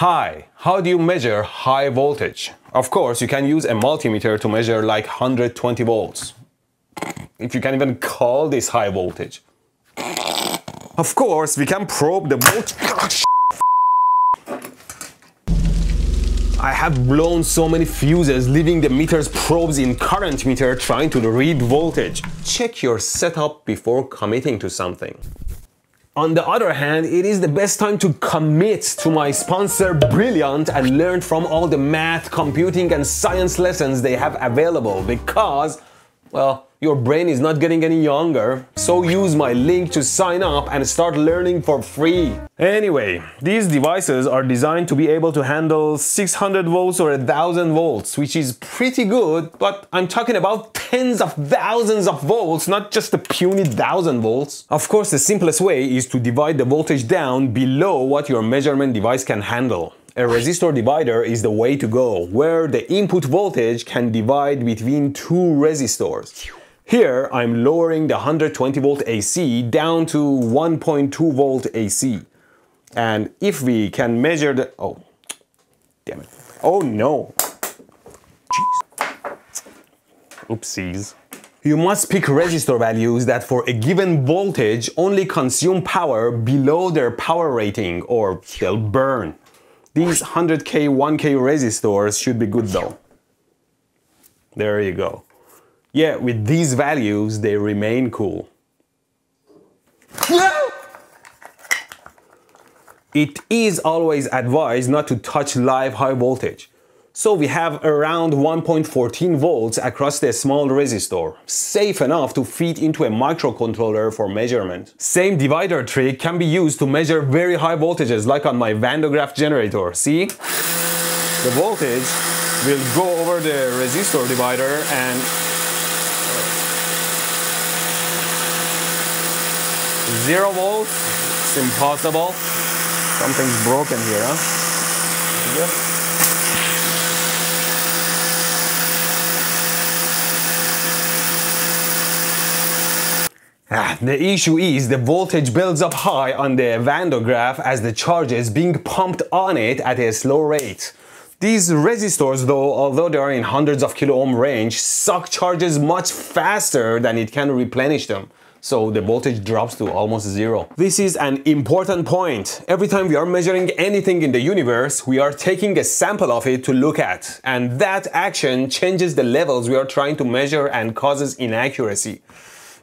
Hi, how do you measure high voltage? Of course, you can use a multimeter to measure like 120 volts. If you can even call this high voltage. Of course, we can probe the voltage. I have blown so many fuses, leaving the meter's probes in current meter trying to read voltage. Check your setup before committing to something. On the other hand, it is the best time to commit to my sponsor Brilliant and learn from all the math, computing and science lessons they have available because, well, your brain is not getting any younger. So use my link to sign up and start learning for free. Anyway, these devices are designed to be able to handle 600 volts or 1000 volts, which is pretty good, but I'm talking about tens of thousands of volts, not just the puny 1000 volts. Of course, the simplest way is to divide the voltage down below what your measurement device can handle. A resistor divider is the way to go, where the input voltage can divide between two resistors. Here, I'm lowering the 120 volt AC down to 1.2 volt AC. And if we can measure the... Oh, damn it. Oh no. Jeez. Oopsies. You must pick resistor values that for a given voltage only consume power below their power rating or they'll burn. These 100K, 1K resistors should be good though. There you go. Yeah, with these values, they remain cool. It is always advised not to touch live high voltage. So we have around 1.14 volts across the small resistor, safe enough to feed into a microcontroller for measurement. Same divider trick can be used to measure very high voltages like on my Van de Graaff generator, see? The voltage will go over the resistor divider and zero volts, it's impossible. Something's broken here, huh? Yeah. The issue is the voltage builds up high on the Van de Graaff as the charge is being pumped on it at a slow rate. These resistors though, although they are in hundreds of kilo-ohm range, suck charges much faster than it can replenish them. So the voltage drops to almost zero. This is an important point. Every time we are measuring anything in the universe, we are taking a sample of it to look at. And that action changes the levels we are trying to measure and causes inaccuracy.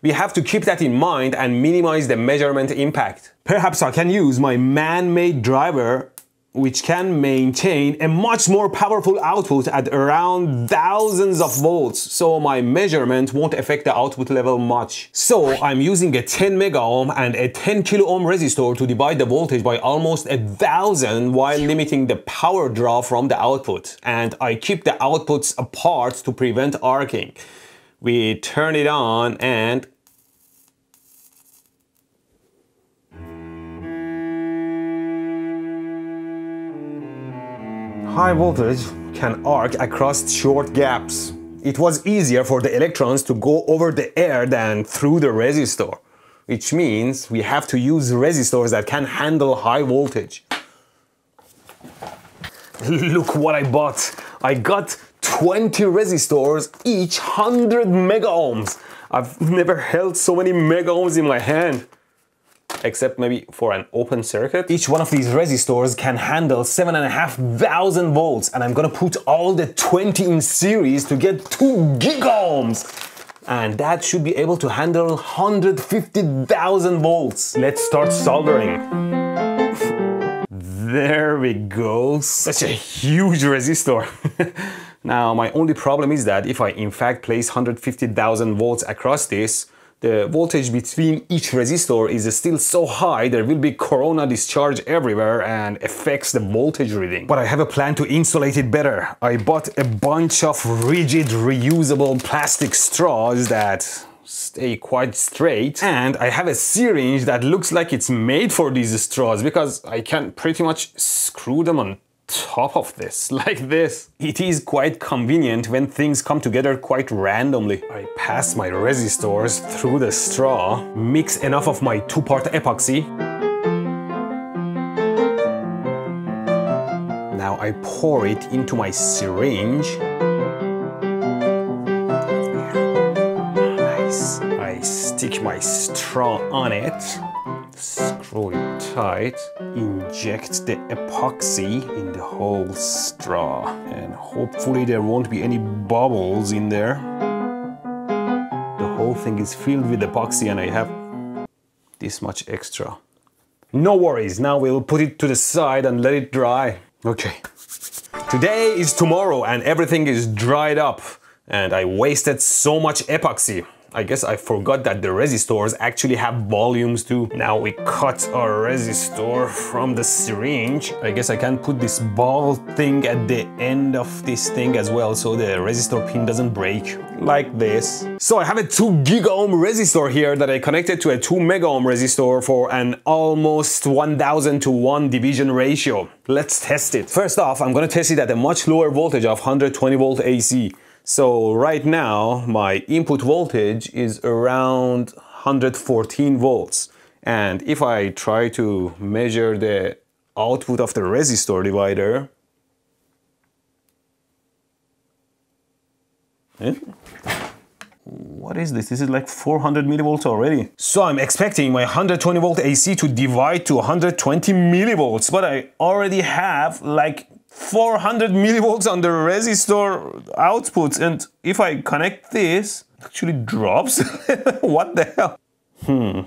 We have to keep that in mind and minimize the measurement impact. Perhaps I can use my man-made driver, which can maintain a much more powerful output at around thousands of volts, so my measurement won't affect the output level much. So I'm using a 10 mega ohm and a 10 kilo ohm resistor to divide the voltage by almost 1000 while limiting the power draw from the output. And I keep the outputs apart to prevent arcing. We turn it on and... High voltage can arc across short gaps. It was easier for the electrons to go over the air than through the resistor, which means we have to use resistors that can handle high voltage. Look what I bought. I got 20 resistors, each 100 mega ohms. I've never held so many mega ohms in my hand. Except maybe for an open circuit. Each one of these resistors can handle 7,500 volts and I'm gonna put all the 20 in series to get 2 gigaohms. And that should be able to handle 150,000 volts. Let's start soldering. There we go, such a huge resistor. Now my only problem is that if I in fact place 150,000 volts across this, the voltage between each resistor is still so high there will be corona discharge everywhere and affects the voltage reading. But I have a plan to insulate it better. I bought a bunch of rigid reusable plastic straws that stay quite straight, and I have a syringe that looks like it's made for these straws because I can pretty much screw them on top of this, like this. It is quite convenient when things come together quite randomly. I pass my resistors through the straw, mix enough of my two-part epoxy, Now I pour it into my syringe. Nice. I stick my straw on it, screw it tight, inject the epoxy in the whole straw, and hopefully there won't be any bubbles in there. The whole thing is filled with epoxy and I have this much extra. No worries, now we'll put it to the side and let it dry. Okay. Today is tomorrow and everything is dried up and I wasted so much epoxy. I guess I forgot that the resistors actually have volumes too. Now we cut our resistor from the syringe. I guess I can put this ball thing at the end of this thing as well so the resistor pin doesn't break. Like this. So I have a 2 gig ohm resistor here that I connected to a 2 mega ohm resistor for an almost 1000-to-1 division ratio. Let's test it. First off, I'm gonna test it at a much lower voltage of 120 volt AC. So right now my input voltage is around 114 volts, and if I try to measure the output of the resistor divider, what is this? This is like 400 millivolts already. So I'm expecting my 120 volt AC to divide to 120 millivolts, but I already have like 400 millivolts on the resistor output, and if I connect this, it actually drops. What the hell?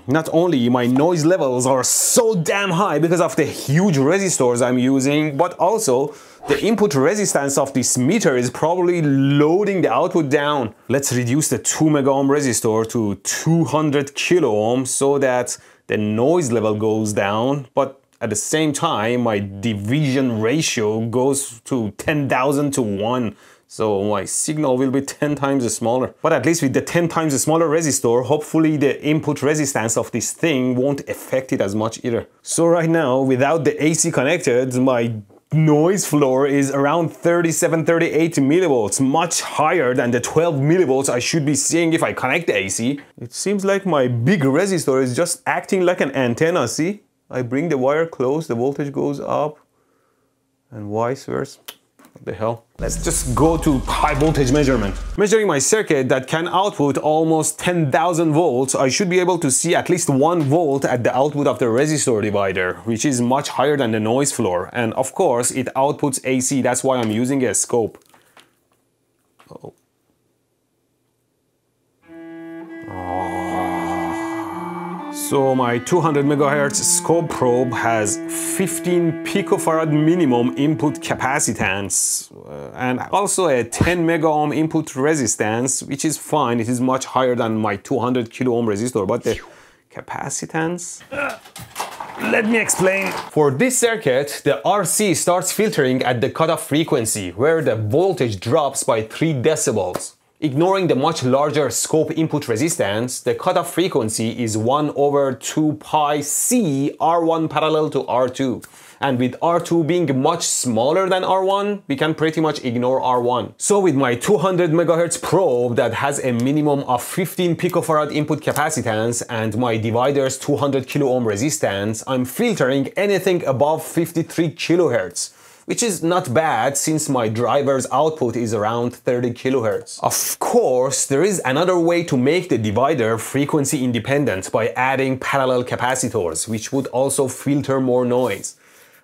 Not only my noise levels are so damn high because of the huge resistors I'm using, but also the input resistance of this meter is probably loading the output down. Let's reduce the 2 mega ohm resistor to 200 kilo ohms so that the noise level goes down, but at the same time, my division ratio goes to 10,000-to-1, so my signal will be 10 times smaller. But at least with the 10 times smaller resistor, hopefully the input resistance of this thing won't affect it as much either. So right now, without the AC connected, my noise floor is around 37-38 millivolts, much higher than the 12 millivolts I should be seeing if I connect the AC. It seems like my big resistor is just acting like an antenna, see? I bring the wire close, the voltage goes up, and vice versa. What the hell? Let's just go to high voltage measurement. Measuring my circuit that can output almost 10,000 volts, I should be able to see at least 1 volt at the output of the resistor divider, which is much higher than the noise floor. And of course, it outputs AC, that's why I'm using a scope. Uh-oh. So my 200 MHz scope probe has 15 picofarad minimum input capacitance and also a 10 mega ohm input resistance, which is fine. It is much higher than my 200 kilo ohm resistor, but the capacitance... Let me explain. For this circuit, the RC starts filtering at the cutoff frequency, where the voltage drops by 3 decibels. Ignoring the much larger scope input resistance, the cutoff frequency is 1/2 pi C R1 parallel to R2. And with R2 being much smaller than R1, we can pretty much ignore R1. So with my 200 MHz probe that has a minimum of 15 picofarad input capacitance and my divider's 200 kilo ohm resistance, I'm filtering anything above 53 kHz. Which is not bad since my driver's output is around 30 kHz. Of course, there is another way to make the divider frequency independent by adding parallel capacitors, which would also filter more noise.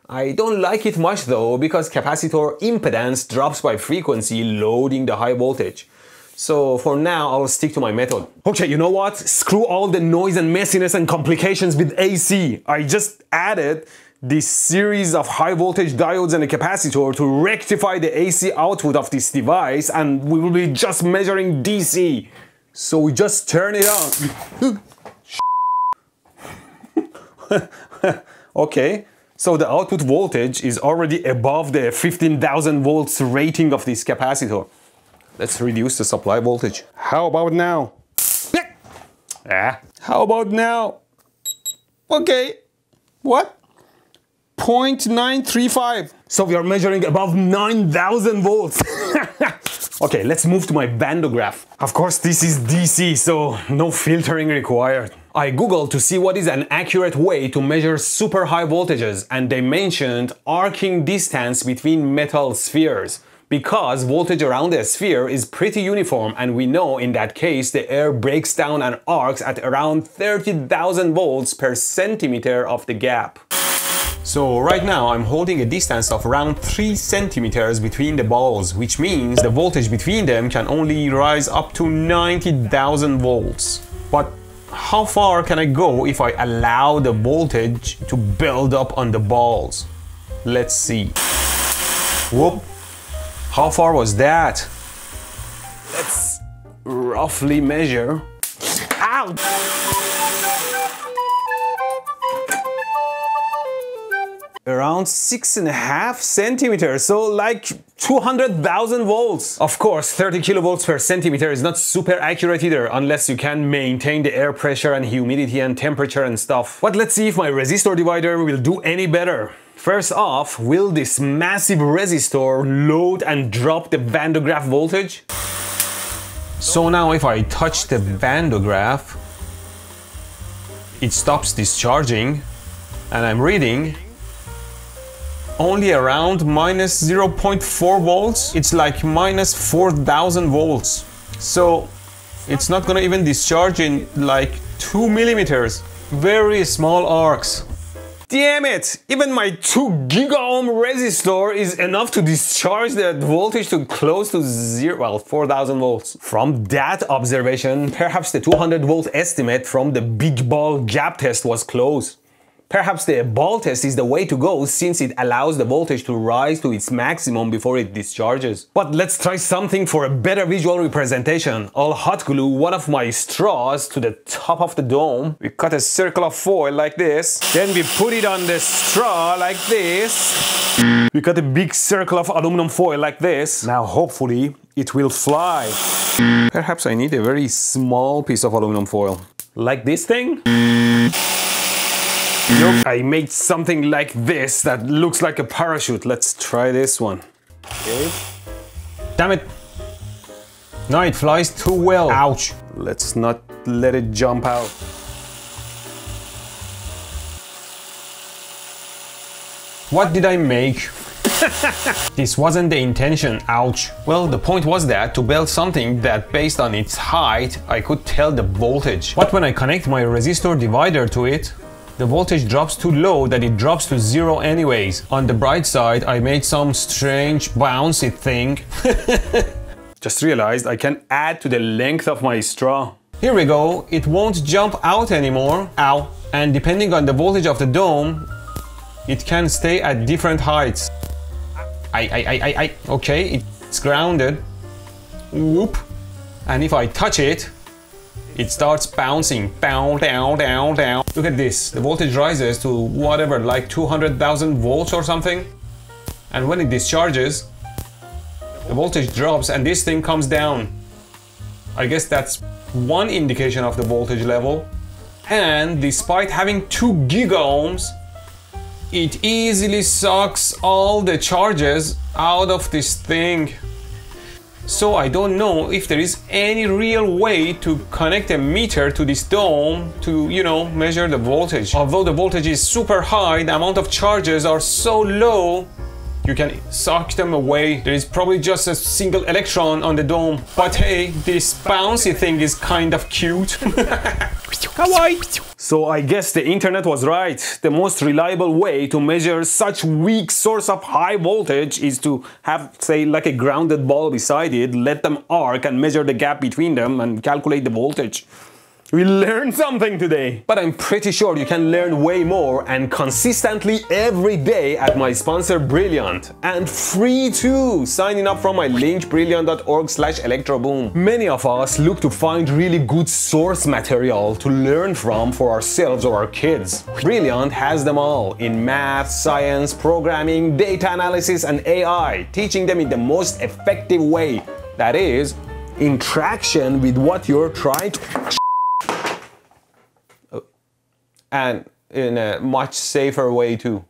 I don't like it much though, because capacitor impedance drops by frequency loading the high voltage. So for now, I'll stick to my method. Okay, you know what? Screw all the noise and messiness and complications with AC. I just added this series of high voltage diodes and a capacitor to rectify the AC output of this device, and we will be just measuring DC. So we just turn it on. Okay, so the output voltage is already above the 15,000 volts rating of this capacitor. Let's reduce the supply voltage. How about now? How about now? Okay, what? 0.935. So we are measuring above 9,000 volts. Okay, let's move to my Van de Graaff. Of course, this is DC, so no filtering required. I googled to see what is an accurate way to measure super high voltages, and they mentioned arcing distance between metal spheres, because voltage around a sphere is pretty uniform, and we know in that case the air breaks down and arcs at around 30,000 volts per centimeter of the gap. So right now I'm holding a distance of around 3 centimeters between the balls, which means the voltage between them can only rise up to 90,000 volts. But how far can I go if I allow the voltage to build up on the balls? Let's see. Whoop! How far was that? Let's roughly measure. Ow! Around 6.5 centimeters, so like 200,000 volts. Of course, 30 kilovolts per centimeter is not super accurate either, unless you can maintain the air pressure and humidity and temperature and stuff. But let's see if my resistor divider will do any better. First off, will this massive resistor load and drop the Van de Graaff voltage? So now if I touch the Van de Graaff, it stops discharging, and I'm reading only around minus 0.4 volts. It's like minus 4,000 volts. So it's not gonna even discharge in like 2 millimeters. Very small arcs. Damn it! Even my 2 giga-ohm resistor is enough to discharge that voltage to close to zero, well, 4,000 volts. From that observation, perhaps the 200 volt estimate from the big ball gap test was close. Perhaps the ball test is the way to go, since it allows the voltage to rise to its maximum before it discharges. But let's try something for a better visual representation. I'll hot glue one of my straws to the top of the dome. We cut a circle of foil like this. Then we put it on the straw like this. We cut a big circle of aluminum foil like this. Now hopefully it will fly. Perhaps I need a very small piece of aluminum foil. Like this thing? Nope, I made something like this that looks like a parachute. Let's try this one. Okay. Damn it! No, it flies too well. Ouch! Let's not let it jump out. What did I make? This wasn't the intention, ouch. Well, the point was that to build something that based on its height, I could tell the voltage. But when I connect my resistor divider to it, the voltage drops too low that it drops to zero anyways. On the bright side, I made some strange bouncy thing. Just realized I can add to the length of my straw. Here we go, it won't jump out anymore. Ow! And depending on the voltage of the dome, it can stay at different heights. Okay, it's grounded. Whoop! And if I touch it, it starts bouncing, down, down, down, down. Look at this, the voltage rises to whatever, like 200,000 volts or something. And when it discharges, the voltage drops and this thing comes down. I guess that's one indication of the voltage level. And despite having 2 giga-ohms, it easily sucks all the charges out of this thing. So I don't know if there is any real way to connect a meter to this dome to, you know, measure the voltage. Although the voltage is super high, the amount of charges are so low, you can suck them away. There is probably just a single electron on the dome. But hey, this bouncy thing is kind of cute. So I guess the internet was right. The most reliable way to measure such weak source of high voltage is to have, say, like a grounded ball beside it, let them arc and measure the gap between them and calculate the voltage. We learned something today! But I'm pretty sure you can learn way more, and consistently every day, at my sponsor Brilliant. And free too! Signing up from my link brilliant.org/electroboom. Many of us look to find really good source material to learn from for ourselves or our kids. Brilliant has them all, in math, science, programming, data analysis and AI, teaching them in the most effective way, that is, in traction with what you're trying to... and in a much safer way too.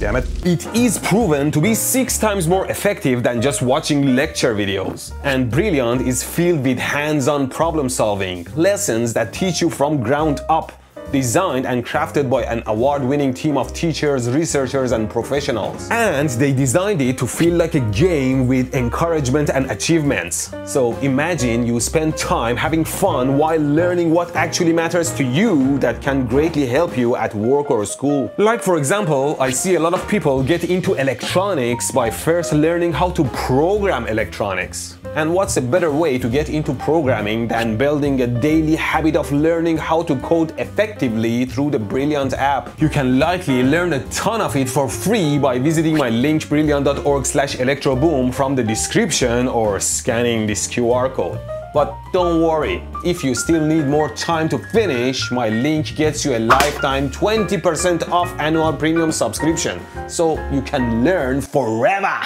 Damn it. It is proven to be 6 times more effective than just watching lecture videos. And Brilliant is filled with hands-on problem solving, lessons that teach you from ground up, designed and crafted by an award-winning team of teachers, researchers, and professionals. And they designed it to feel like a game with encouragement and achievements. So imagine you spend time having fun while learning what actually matters to you that can greatly help you at work or school. Like for example, I see a lot of people get into electronics by first learning how to program electronics. And what's a better way to get into programming than building a daily habit of learning how to code effectively through the Brilliant app? You can likely learn a ton of it for free by visiting my link brilliant.org/electroboom from the description or scanning this QR code. But don't worry, if you still need more time to finish, my link gets you a lifetime 20% off annual premium subscription, so you can learn forever!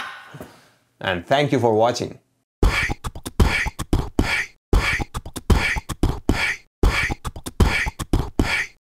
And thank you for watching.